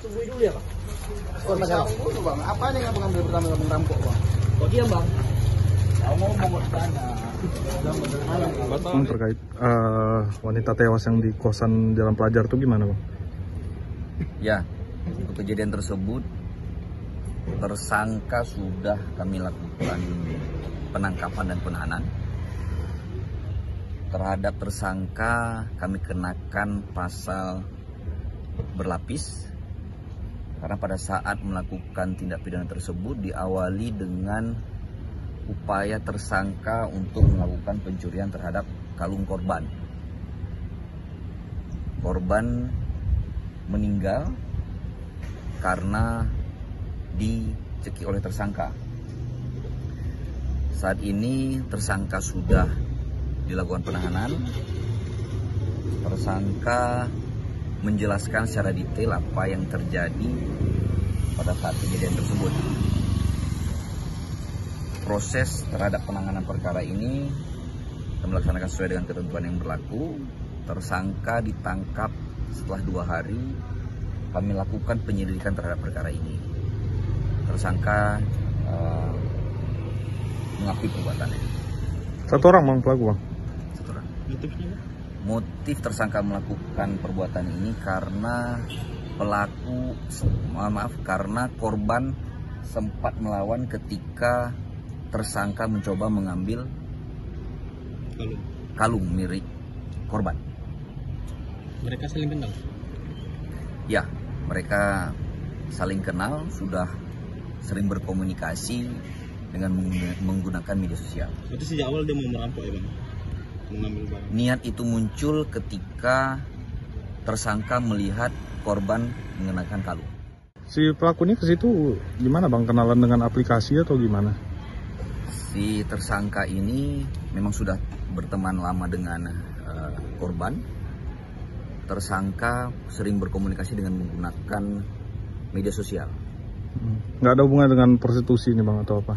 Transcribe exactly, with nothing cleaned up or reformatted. Tungguin dulu ya, Pak. Oh, dulu, Bang. Apa nih yang pengambil pertama yang merampok, Bang? Oh, dia, Bang. Bang, terkait uh, wanita tewas yang di kosan Jalan Pelajar itu gimana, Bang? Ya, untuk kejadian tersebut tersangka sudah kami lakukan penangkapan dan penahanan. Terhadap tersangka kami kenakan pasal berlapis karena pada saat melakukan tindak pidana tersebut diawali dengan upaya tersangka untuk melakukan pencurian terhadap kalung korban. Korban meninggal karena dicekik oleh tersangka. Saat ini tersangka sudah dilakukan penahanan. Tersangka menjelaskan secara detail apa yang terjadi pada saat kejadian tersebut. Proses terhadap penanganan perkara ini kita melaksanakan sesuai dengan ketentuan yang berlaku. Tersangka ditangkap setelah dua hari. Kami lakukan penyelidikan terhadap perkara ini. Tersangka uh, mengakui perbuatannya. Satu orang, Bang, pelaku, Bang. Motif tersangka melakukan perbuatan ini karena pelaku maaf karena korban sempat melawan ketika tersangka mencoba mengambil kalung, kalung milik korban. Mereka saling kenal? Ya, mereka saling kenal, sudah sering berkomunikasi dengan menggunakan media sosial. Berarti sejak awal dia mau merampok, ya, Bang? Niat itu muncul ketika tersangka melihat korban mengenakan kalung. Si pelaku ini ke situ gimana, Bang? Kenalan dengan aplikasi atau gimana? Si tersangka ini memang sudah berteman lama dengan uh, korban. Tersangka sering berkomunikasi dengan menggunakan media sosial. Nggak ada hubungan dengan prostitusi ini, Bang, atau apa?